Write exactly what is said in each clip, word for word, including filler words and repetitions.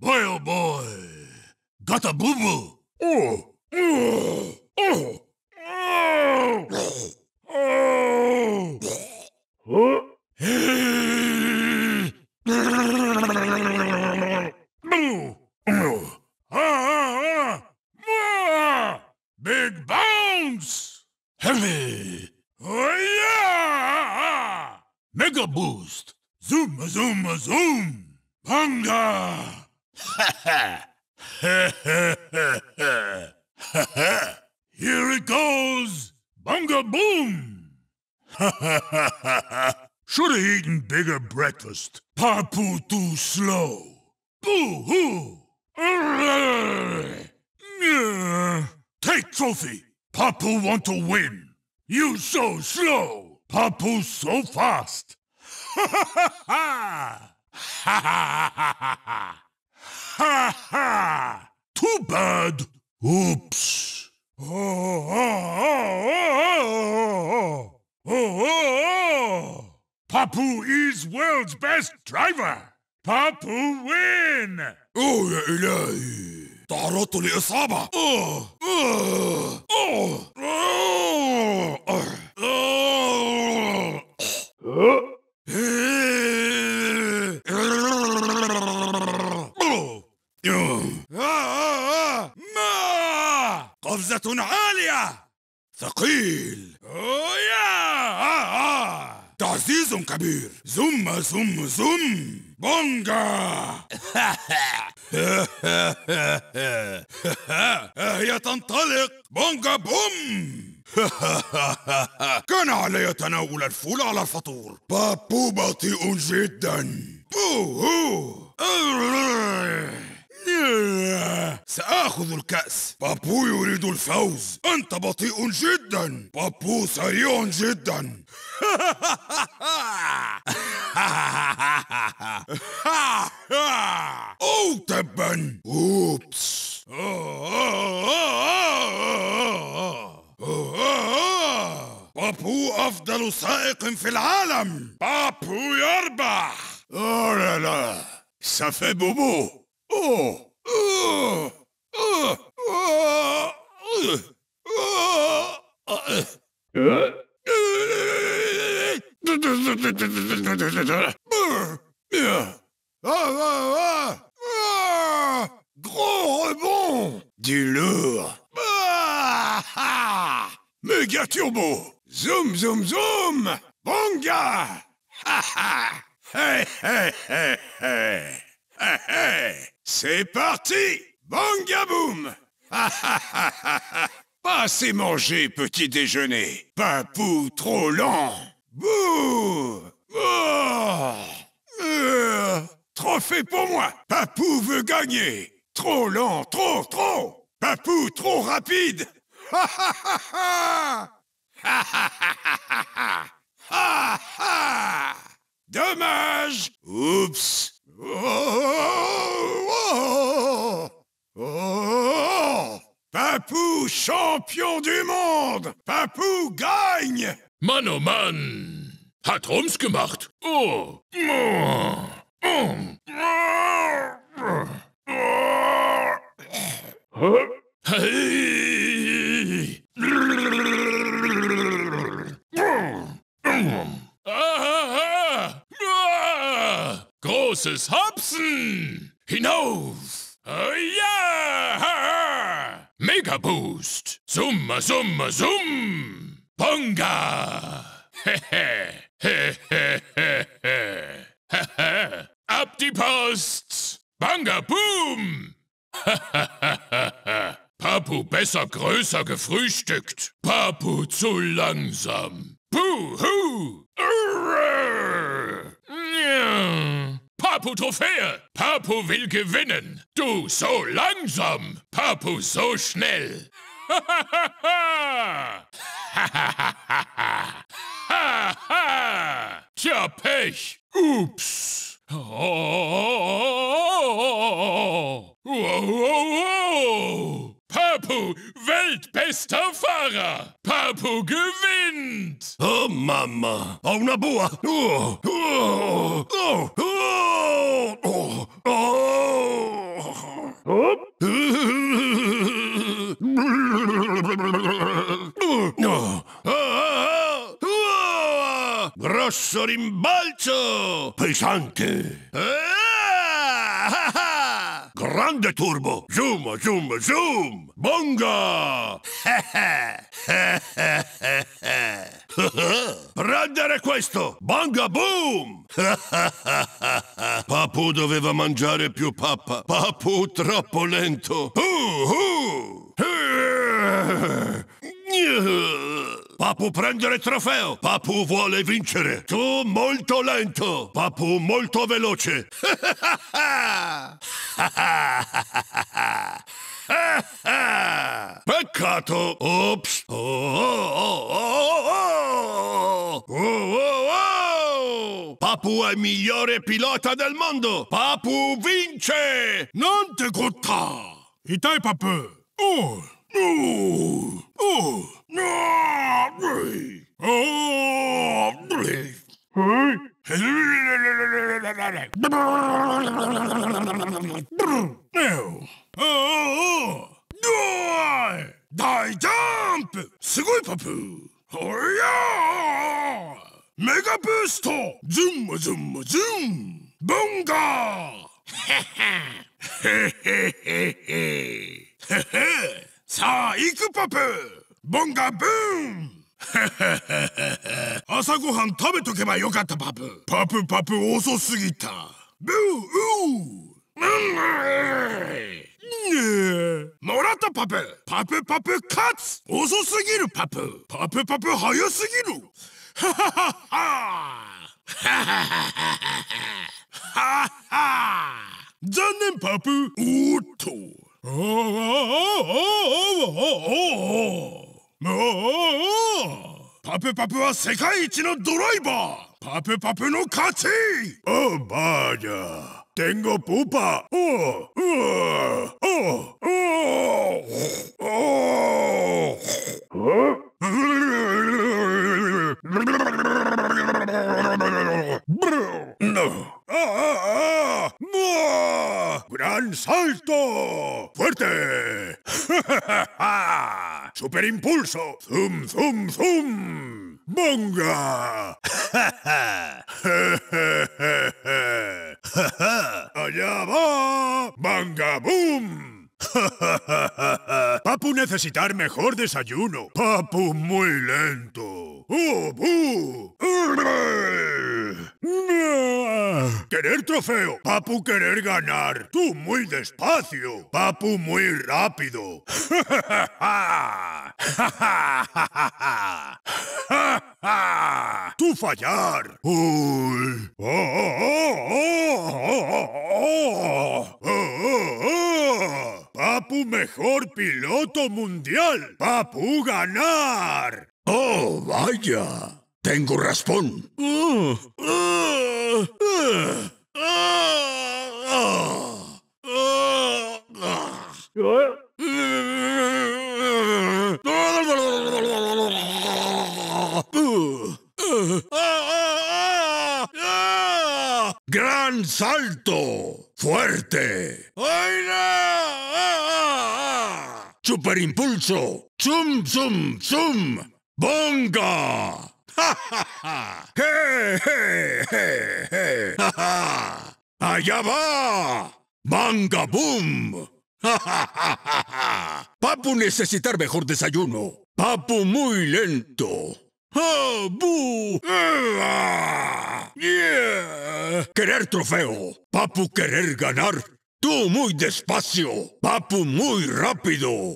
Băi, oh, băi! Gata, bubu! Oh! Oh! Oh! Big bounce! Heavy! Oh, yeah! Mega boost! Zoom, zoom, zoom! Banga! Ha ha! Ha ha ha ha! Ha ha! Here it goes! Bunga boom! Ha ha ha ha ha! Shoulda eaten bigger breakfast. Papu too slow. Boo hoo! Uh, take trophy! Papu want to win! You so slow! Papu so fast! Ha ha ha ha! Ha ha ha ha ha! Ha ha! Too bad! Oops! Oh oh oh oh oh! Oh oh! Papu is world's best driver! Papu win! Oh ya ilahi! تعرضت لإصابة! Oh! Oh! Oh! قفزة عالية ثقيل تعزيز كبير زم زم زم بونجا هي تنطلق بونجا بوم كان علي تناول الفول على الفطور بابو بطيء جدا بوهو سآخذ الكأس. بابو يريد الفوز. أنت بطيء جدا. بابو سريع جدا. أو تبا. أوبس. بابو أفضل سائق في العالم. بابو يربح. أو لا لا. سافي بوبو. أوه. Gros rebond! Du lourd! Méga turbo! Zoom, zoom, zoom! Bonga! Hey, hey, hey, hey! Hey, hey! C'est parti! Bonga boom! Ha ha ha ha ha! Pas assez mangé, petit déjeuner! Papou trop lent! Bouh! Oh! Euh! Trophée pour moi! Papou veut gagner! Trop lent, trop, trop! Papou trop rapide! Ha ha ha ha! Ha ha ha ha ha! Ha ha! Dommage! Oups! Oh, oh, oh, oh. Papu, champion du monde! Papu gagne! Mann, oh Mann! Hat Rums gemacht! Oh! Oh! Oh! Oh! Hey! Großes Hopsen! Hinauf! Oh ja! Mega Boost! Summa, summa, summ! Bonga! Hehe! Hehe! Hehe! Ab die Post! Bonga, boom! Papu besser, größer gefrühstückt! Papu zu langsam! Buhu! Papu Trophäe! Papu will gewinnen! Du so langsam! Papu so schnell! Tja, Pech! Ups! Oh, oh, oh, oh. Wow, wow, wow. Papu, weltbester Fahrer! Papu gewinnt! Oh, Mama! Una boa! Oh, oh, oh, oh, oh, oh. Grosso rimbalzo! Pesante! Grande turbo! Zoom, zoom, zoom! Bonga! Prendere questo! Bonga boom! Papu doveva mangiare più pappa! Papu troppo lento! Uh, uh. Papu prendere il trofeo! Papu vuole vincere! Tu molto lento! Papu molto veloce! Peccato! Ops! Oh, oh, oh, oh, oh. Oh, oh, oh. Papu è il migliore pilota del mondo! Papu vince! Non te gutta! Itai Papu! Oh! No! Oh! No! Oh! Oh! Dai! Dai jump! すごいパプー! Hoya! Mega boost! Zoom, zoom, zoom! Bunga! Hehehehe! Hehe! Sa iku papu! Bonga boom! 朝ごはん食べとけばよかったパプ。パプパプ遅すぎた。ブーウー。もらったパプ。パプパプ勝つ。遅すぎるパプ。パプパプ早すぎる。はははは。ははは。残念パプ。おっと。おおおおお。パプパプは世界一のドライバーパプパプの勝ちおばあやテンゴプパおうおおおグランサルトフォルテSuper impulso! Zum, zum, zum! Bonga! Allá va! Bonga, boom! Papu necesitar mejor desayuno. Papu muy lento. ¡Oh, bu! Querer trofeo. Papu querer ganar. Tú muy despacio. Papu muy rápido. Tú fallar. Uy. Oh, oh, oh, oh, oh, oh, oh. Papu mejor piloto mundial. Papu ganar. Oh, vaya. Tengo raspón. Uh, uh, uh. Gran salto, fuerte. Super impulso, zum zum zum, bonga. Hey, hey, hey, hey. Allá va, bonga boom. Papu necesitar mejor desayuno. Papu muy lento. Oh, bu. Yeah. Querer trofeo. Papu querer ganar. Tú muy despacio. Papu muy rápido.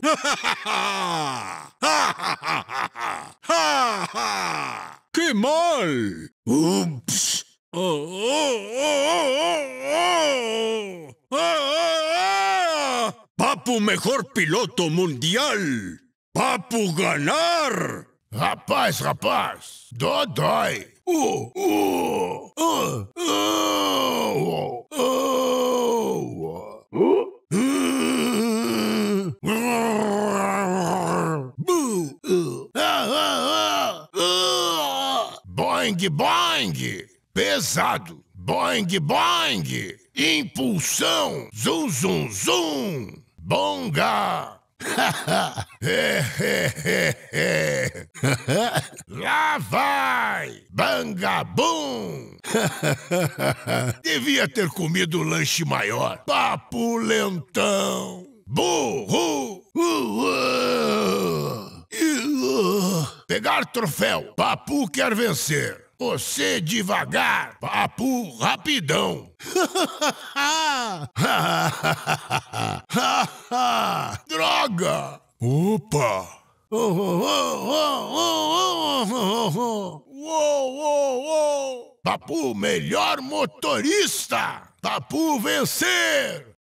¡Qué mal! Ups. Oh, oh, oh, oh, oh. Papu mejor piloto mundial. Papu ganar. Rapaz, rapaz! Dodói! Uh, uh, uh, uh, uh, uh. Boing, boing! Pesado! Boing, boing! Impulsão, zum, zum, zum, bonga. Lá vai, bangabum. Devia ter comido um lanche maior. Papu lentão, burro. Pegar troféu, Papu quer vencer. Você devagar, Papu rapidão. Droga! Opa! Papu melhor motorista! Papu vencer!